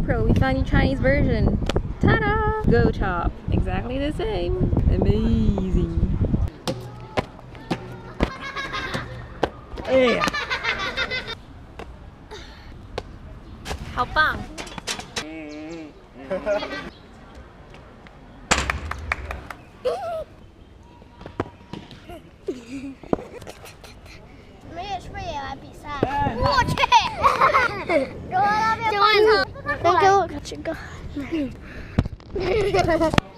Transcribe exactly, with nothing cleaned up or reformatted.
GoPro, we found the Chinese version. Ta-da! Go Chop, exactly the same. Amazing. Yeah. How bang. Thank you.